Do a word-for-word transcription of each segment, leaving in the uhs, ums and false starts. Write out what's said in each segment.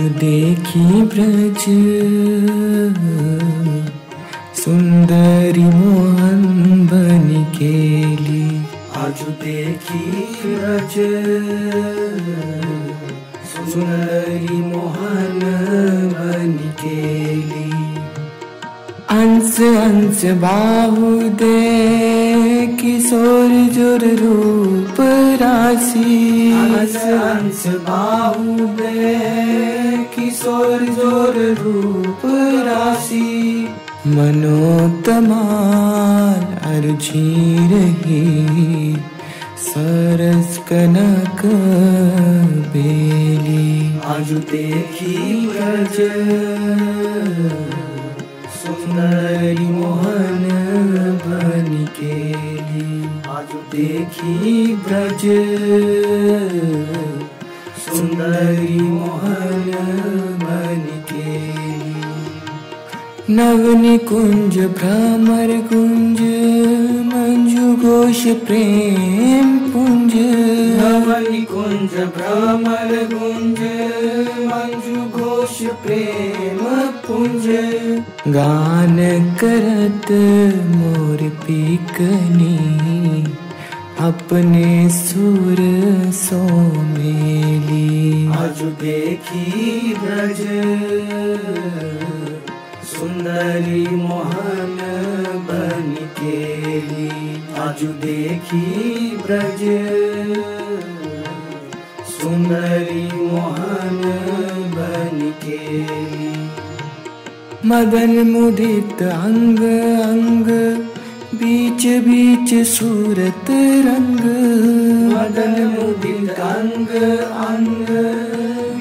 आजू देखी ब्रज सुंदरी मोहन बनिकेली। आजू देखी ब्रज सुंदरी मोहन बनिकेली। अंश अंश बाहु दे किशोर जुर रूप राशि। अंश अंश बाहु दे किशोर जुर रूप राशि। मनोतमान अर्जी रही सरस कनक बेली। आजू देखी ब्रज सुंदरी मोहन बनिकेली। आजू देखी ब्रज सुंदरी मोहन बनिकेली। नवनि कुंज भ्रमर कुंज मंजू घोष प्रेम पुंज। नवनि कुंज भ्रमर कुंज मंजू घोष प्रेम पुंज। गान करत मोर पीकनी अपने सुर सोमेली। आजू देखी ब्रज सुंदरी मोहन बनिकेली। आजू देखी ब्रज सुंदरी मोहन बनिकेली। मदन मुदित अंग अंग बीच बीच सूरत रंग। मदन मुदित अंग अंग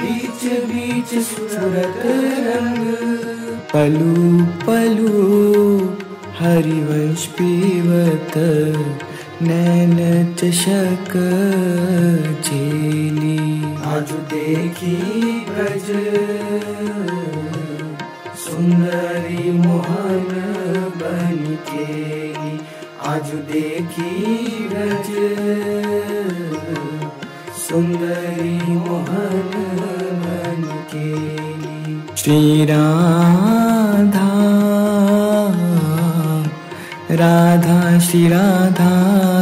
बीच बीच सूरत रंग। पलू पलू हरिवंश पीवत नैन चषक झेली। आजू देखी ब्रज सुंदरी मोहन बनिकेली। आजू देखी ब्रज सुंदरी मोहन बनिकेली। श्री राधा राधा श्री राधा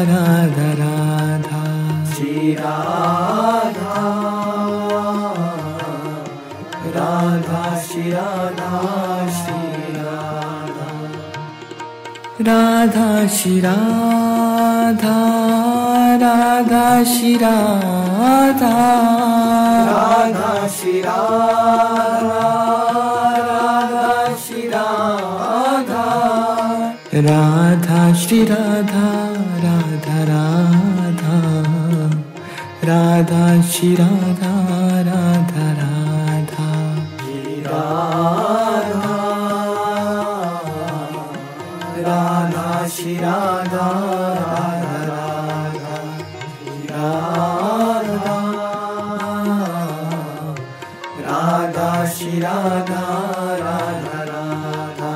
राधा राधा। श्री राधा राधा श्री राधा राधा श्री राधा राधा श्री राधा। राधा श्री राधा राधा श्री राधा। राधा श्री राधा राधा राधा। राधा श्री राधा राधा राधा। श्री राधा राधा श्री राधा राधा राधा। राधा राधा श्री राधा राधा राधा।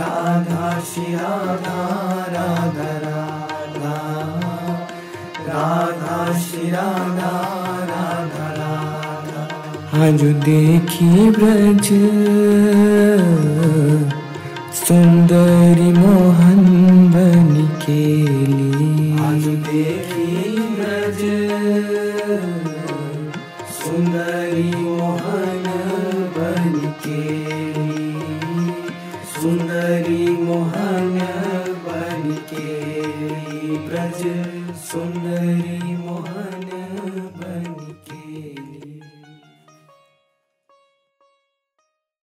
राधा श्री राधा राधा राधा। राधा श्री राधा राधा राधा। आजू देखी ब्रज सुंदरी मोहन बनिकेली। आजू देखी ब्रज सुंदरी मोहन बनिकेली। सुंदरी मोहन बनिकेली ब्रज सुंदरी मोहन।